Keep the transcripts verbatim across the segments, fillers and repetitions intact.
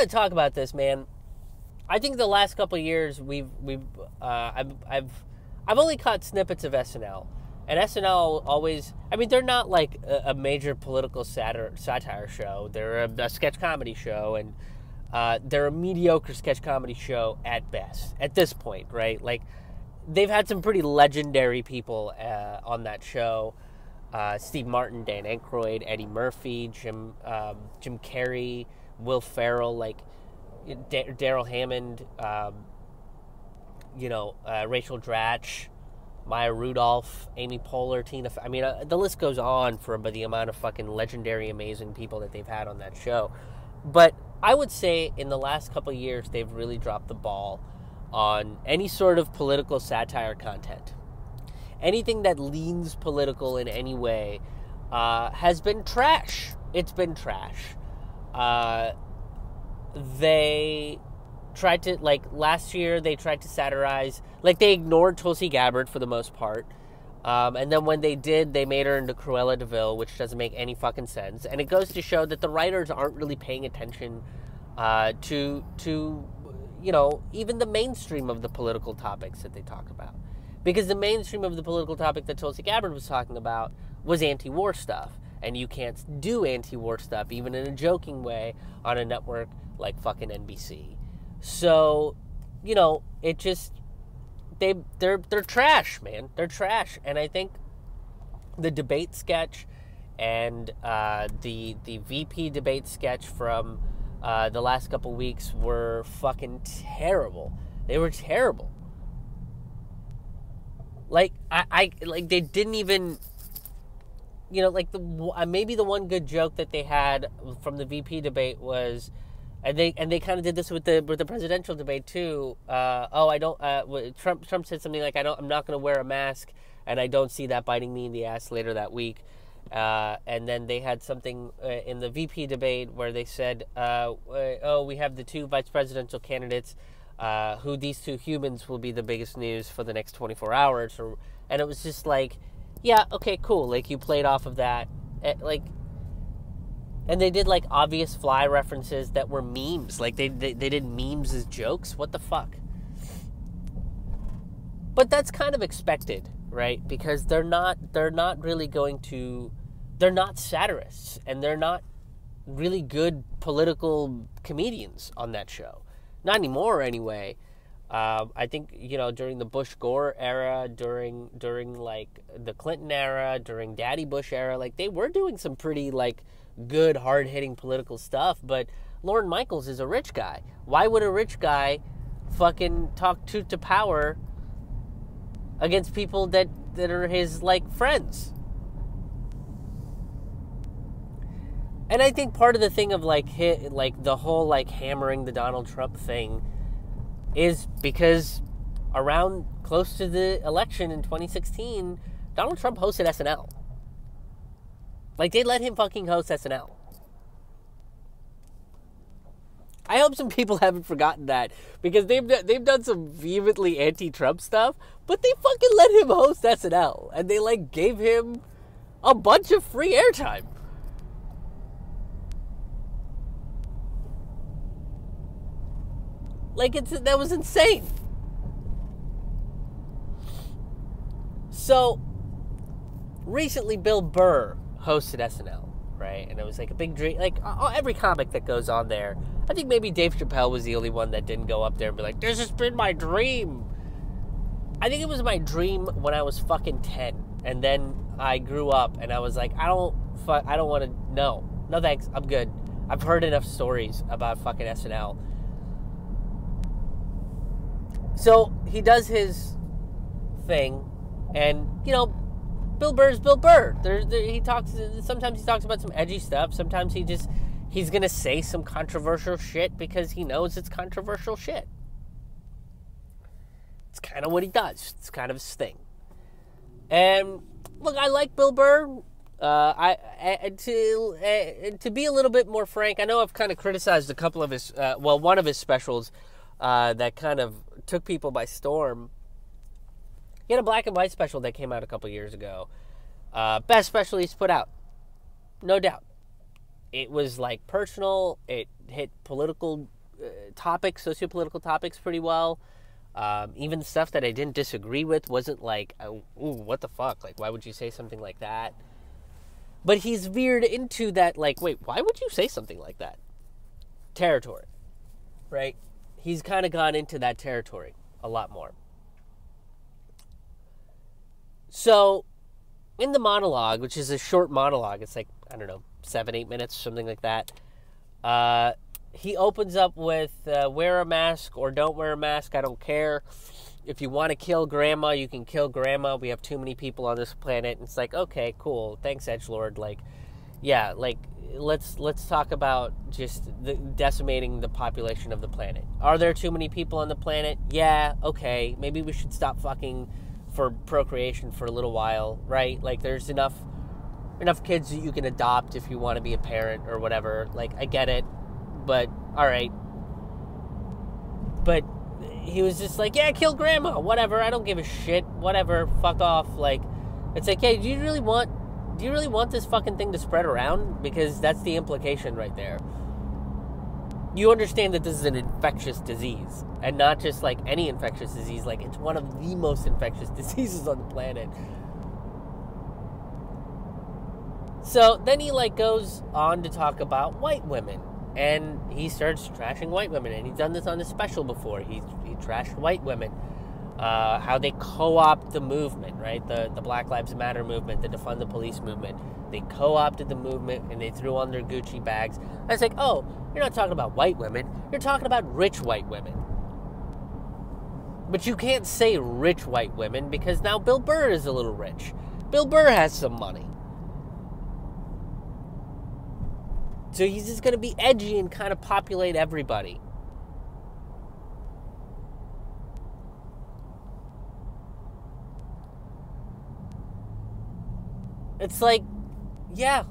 gotta talk about this, man. I think the last couple of years we've we've uh, I've I've I've only caught snippets of S N L, and S N L always. I mean, they're not like a, a major political satire satire show. They're a, a sketch comedy show, and uh, they're a mediocre sketch comedy show at best at this point, right? Like, they've had some pretty legendary people uh, on that show. Uh, Steve Martin, Dan Aykroyd, Eddie Murphy, Jim um, Jim Carrey, Will Farrell, like D- Daryl Hammond, um, you know, uh, Rachel Dratch, Maya Rudolph, Amy Poehler, Tina. F- I mean, uh, the list goes on for but the amount of fucking legendary, amazing people that they've had on that show. But I would say in the last couple of years, they've really dropped the ball on any sort of political satire content. Anything that leans political in any way uh, has been trash. It's been trash. Uh, they tried to, like, last year they tried to satirize, like, they ignored Tulsi Gabbard for the most part. Um, and then when they did, they made her into Cruella de Vil, which doesn't make any fucking sense. And it goes to show that the writers aren't really paying attention uh, to, to, you know, even the mainstream of the political topics that they talk about. Because the mainstream of the political topic that Tulsi Gabbard was talking about was anti-war stuff. And you can't do anti-war stuff, even in a joking way, on a network like fucking N B C. So, you know, it just... They, they're, they're trash, man. They're trash. And I think the debate sketch and uh, the, the V P debate sketch from uh, the last couple weeks were fucking terrible. They were terrible. Like, I, I, like, they didn't even, you know, like, the maybe the one good joke that they had from the V P debate was, and they, and they kind of did this with the, with the presidential debate, too, uh, oh, I don't, uh, Trump, Trump said something like, I don't, I'm not going to wear a mask, and I don't see that biting me in the ass later that week, uh, and then they had something uh, in the V P debate where they said, uh, oh, we have the two vice presidential candidates, Uh, who these two humans will be the biggest news for the next twenty-four hours. Or, and it was just like, yeah, okay, cool. Like, you played off of that. It, like, and they did, like, obvious fly references that were memes. Like, they, they, they did memes as jokes. What the fuck? But that's kind of expected, right? Because they're not, they're not really going to... They're not satirists. And they're not really good political comedians on that show. Not anymore, anyway. Uh, I think, you know, during the Bush-Gore era, during, during like, the Clinton era, during Daddy Bush era, like, they were doing some pretty, like, good, hard-hitting political stuff, but Lorne Michaels is a rich guy. Why would a rich guy fucking talk toot to power against people that, that are his, like, friends? And I think part of the thing of, like, hit, like the whole, like, hammering the Donald Trump thing is because around close to the election in twenty sixteen, Donald Trump hosted S N L. Like, they let him fucking host S N L. I hope some people haven't forgotten that, because they've, they've done some vehemently anti-Trump stuff, but they fucking let him host S N L, and they, like, gave him a bunch of free airtime. Like, it's, that was insane. So, recently Bill Burr hosted S N L, right? And it was like a big dream. Like, every comic that goes on there. I think maybe Dave Chappelle was the only one that didn't go up there and be like, this has been my dream. I think it was my dream when I was fucking ten. And then I grew up and I was like, I don't, fu- I don't want to, no. No thanks, I'm good. I've heard enough stories about fucking S N L. So, he does his thing, and, you know, Bill Burr's Bill Burr. There, there, he talks, sometimes he talks about some edgy stuff, sometimes he just, he's going to say some controversial shit because he knows it's controversial shit. It's kind of what he does. It's kind of his thing. And, look, I like Bill Burr. Uh, I, I to uh, to be a little bit more frank, I know I've kind of criticized a couple of his, uh, well, one of his specials, Uh, that kind of took people by storm. He had a black and white special that came out a couple years ago. Uh, best special he's put out. No doubt. it was like personal. It hit political uh, topics, socio-political topics pretty well. Um, even stuff that I didn't disagree with wasn't like, oh, ooh, what the fuck? Like, why would you say something like that? But he's veered into that, like, wait, why would you say something like that? Territory, right? He's kind of gone into that territory a lot more. So, in the monologue, which is a short monologue, it's like, I don't know, seven, eight minutes, something like that, uh, he opens up with, uh, wear a mask or don't wear a mask, I don't care. If you want to kill grandma, you can kill grandma. We have too many people on this planet. And it's like, okay, cool. Thanks, Edgelord. Like, yeah, like, let's let's talk about just the, decimating the population of the planet. Are there too many people on the planet? Yeah, okay. Maybe we should stop fucking for procreation for a little while, right? Like, there's enough enough kids that you can adopt if you want to be a parent or whatever. Like, I get it, but all right. But he was just like, yeah, kill grandma, whatever, I don't give a shit, whatever, fuck off. Like, it's like, hey, do you really want, do you really want this fucking thing to spread around? Because that's the implication right there. You understand that this is an infectious disease, and not just like any infectious disease, like it's one of the most infectious diseases on the planet. So then he like goes on to talk about white women. And he starts trashing white women. And he's done this on his special before. He, he trashed white women. Uh, how they co-opt the movement, right? The, the Black Lives Matter movement, the Defund the Police movement. They co-opted the movement and they threw on their Gucci bags. And it's like, oh, you're not talking about white women. You're talking about rich white women. But you can't say rich white women because now Bill Burr is a little rich. Bill Burr has some money. So he's just going to be edgy and kind of populate everybody. It's like, yeah,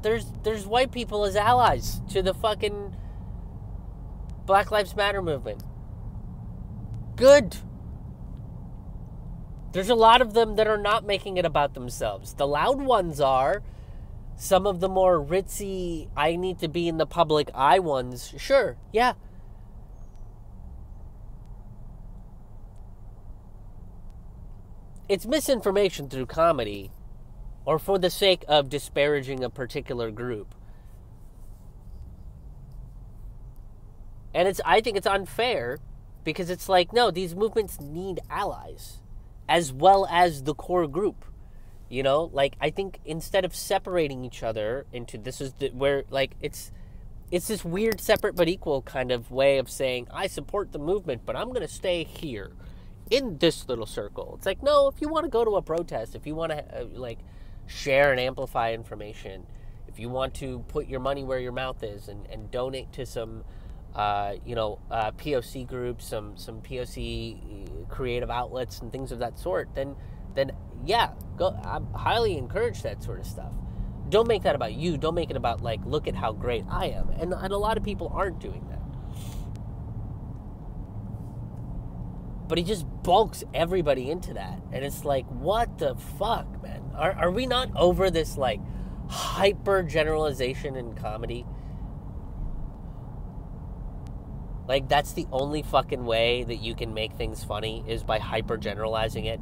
there's there's white people as allies to the fucking Black Lives Matter movement. Good. There's a lot of them that are not making it about themselves. The loud ones are. Some of the more ritzy, I need to be in the public eye ones, sure, yeah. It's misinformation through comedy, or for the sake of disparaging a particular group. And it's, I think it's unfair, because it's like, no, these movements need allies, as well as the core group. You know, like, I think instead of separating each other into this is the, where, like, it's it's this weird separate but equal kind of way of saying, I support the movement, but I'm going to stay here in this little circle. It's like, no, if you want to go to a protest, if you want to, uh, like, share and amplify information, if you want to put your money where your mouth is and, and donate to some, uh, you know, uh, P O C groups, some, some P O C creative outlets and things of that sort, then... then yeah, go, I highly encourage that sort of stuff. Don't make that about you. Don't make it about, like, look at how great I am. And, and a lot of people aren't doing that. But he just bulks everybody into that. And it's like, what the fuck, man? Are, are we not over this, like, hyper-generalization in comedy? Like, that's the only fucking way that you can make things funny is by hyper-generalizing it.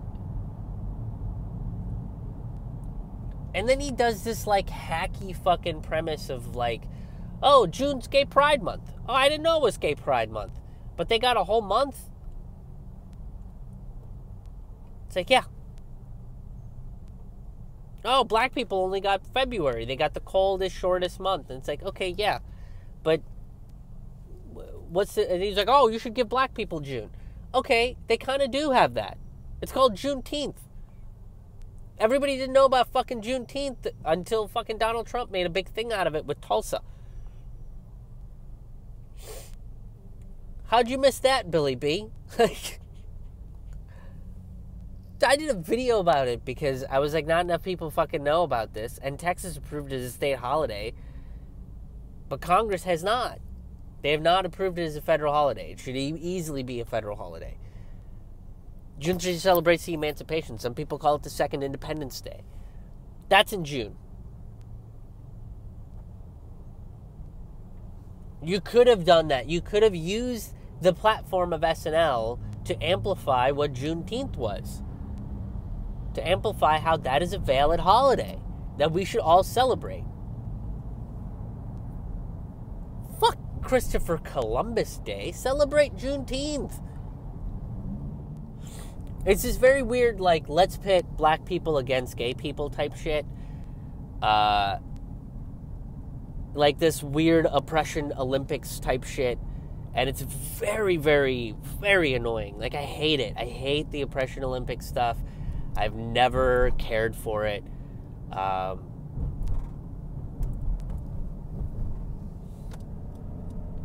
And then he does this, like, hacky fucking premise of, like, oh, June's Gay Pride Month. Oh, I didn't know it was Gay Pride Month. But they got a whole month. It's like, yeah. Oh, black people only got February. They got the coldest, shortest month. And it's like, okay, yeah. But what's the... And he's like, oh, you should give black people June. Okay, they kind of do have that. It's called Juneteenth. Everybody didn't know about fucking Juneteenth until fucking Donald Trump made a big thing out of it with Tulsa. How'd you miss that, Billy B? Like, I did a video about it because I was like, not enough people fucking know about this. And Texas approved it as a state holiday. But Congress has not. They have not approved it as a federal holiday. It should e- easily be a federal holiday. Juneteenth celebrates the emancipation. Some people call it the Second Independence Day. That's in June. You could have done that. You could have used the platform of S N L to amplify what Juneteenth was, to amplify how that is a valid holiday that we should all celebrate. Fuck Christopher Columbus Day. Celebrate Juneteenth. It's this very weird, like, let's pit black people against gay people type shit. Uh, like this weird oppression Olympics type shit. And it's very, very, very annoying. Like, I hate it. I hate the oppression Olympics stuff. I've never cared for it. Um,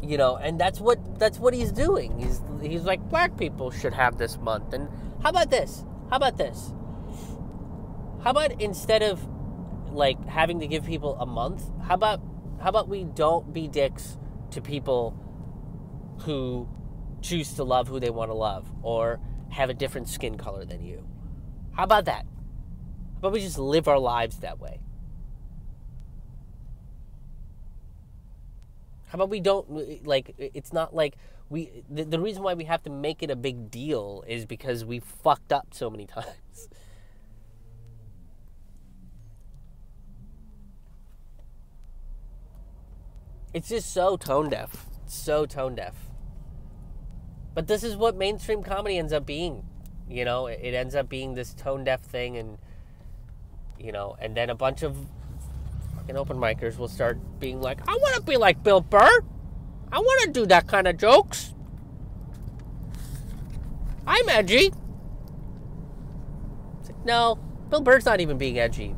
you know, and that's what that's what he's doing. He's he's like, black people should have this month. And how about this? How about this? How about instead of like having to give people a month, how about how about we don't be dicks to people who choose to love who they want to love or have a different skin color than you? How about that? How about we just live our lives that way? How about we don't, like, it's not like we, the, the reason why we have to make it a big deal is because we fucked up so many times. It's just so tone deaf. It's so tone deaf. But this is what mainstream comedy ends up being. You know, it ends up being this tone-deaf thing, and, you know, and then a bunch of fucking open micers will start being like, I want to be like Bill Burr. I want to do that kind of jokes. I'm edgy. It's like, no, Bill Burr's not even being edgy.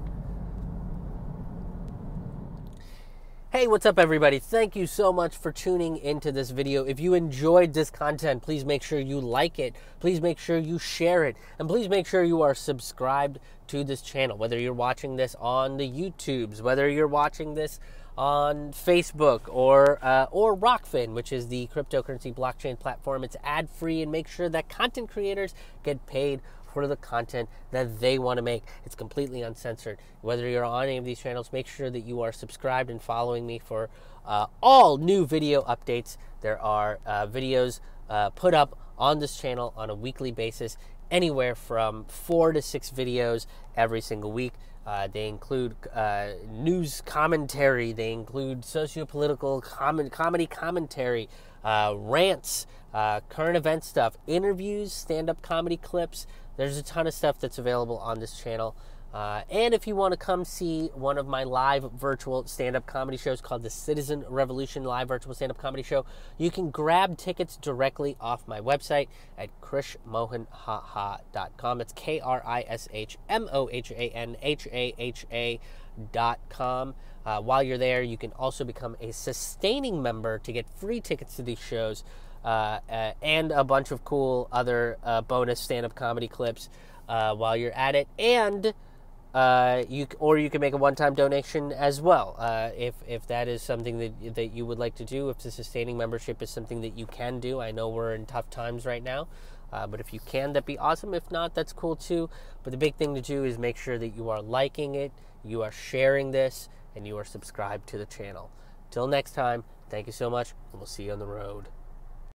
Hey, what's up, everybody? Thank you so much for tuning into this video. If you enjoyed this content, please make sure you like it. Please make sure you share it. And please make sure you are subscribed to this channel, whether you're watching this on the YouTubes, whether you're watching this on Facebook or, uh, or Rockfin, which is the cryptocurrency blockchain platform. It's ad-free, and make sure that content creators get paid for the content that they want to make. It's completely uncensored. Whether you're on any of these channels, make sure that you are subscribed and following me for uh, all new video updates. There are uh, videos uh, put up on this channel on a weekly basis, anywhere from four to six videos every single week. Uh, they include uh, news commentary. They include socio-political com comedy commentary, uh, rants, uh, current event stuff, interviews, stand-up comedy clips. There's a ton of stuff that's available on this channel. Uh, and if you want to come see one of my live virtual stand-up comedy shows called the Citizen Revolution Live Virtual Stand-Up Comedy Show, you can grab tickets directly off my website at krish mohan haha dot com. That's K R I S H M O H A N H A H A dot com. Uh, while you're there, you can also become a sustaining member to get free tickets to these shows uh, uh, and a bunch of cool other uh, bonus stand-up comedy clips uh, while you're at it. And... Uh, you or you can make a one-time donation as well, uh, if if that is something that that you would like to do. If the sustaining membership is something that you can do, I know we're in tough times right now, uh, but if you can, that'd be awesome. If not, that's cool too. But the big thing to do is make sure that you are liking it, you are sharing this, and you are subscribed to the channel. Till next time, thank you so much, and we'll see you on the road.